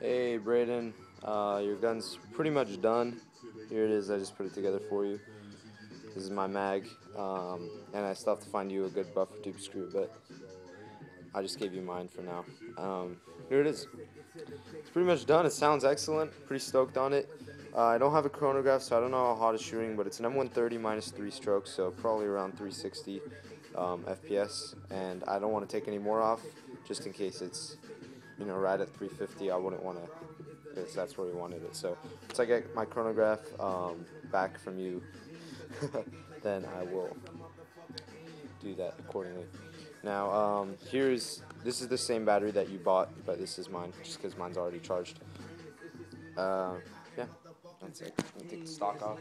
Hey Brayden, your gun's pretty much done. Here it is, I just put it together for you. This is my mag, and I still have to find you a good buffer tube screw, but I just gave you mine for now. Here it is. It's pretty much done. It sounds excellent. Pretty stoked on it. I don't have a chronograph, so I don't know how hot it's shooting, but it's an M130 minus 3 strokes, so probably around 360 FPS, and I don't want to take any more off, just in case it's, you know, right at 350. I wouldn't want to, because that's where we wanted it. So once I get my chronograph back from you, then I will do that accordingly. Now, this is the same battery that you bought, but this is mine, just because mine's already charged. Yeah, that's it. I'm gonna take the stock off.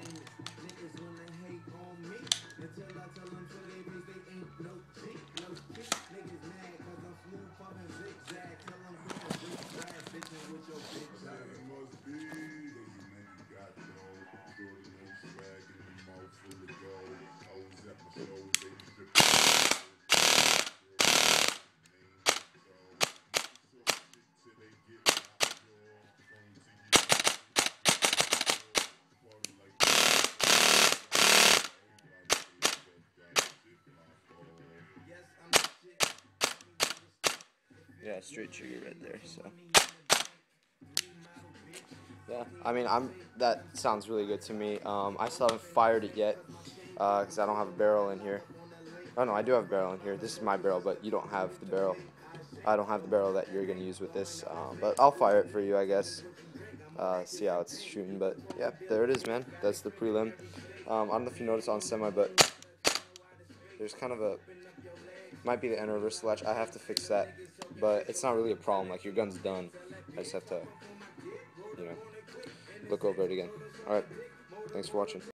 Yeah, straight trigger right there, so. Yeah, I mean, that sounds really good to me. I still haven't fired it yet, because I don't have a barrel in here. Oh no, I do have a barrel in here. This is my barrel, but you don't have the barrel. I don't have the barrel that you're going to use with this, but I'll fire it for you, I guess. See how it's shooting, but yeah, there it is, man. That's the prelim. I don't know if you noticed on semi, but there's kind of a... Might be the end reverse latch. I have to fix that, but it's not really a problem. Like, your gun's done. I just have to, you know, look over it again. All right. Thanks for watching.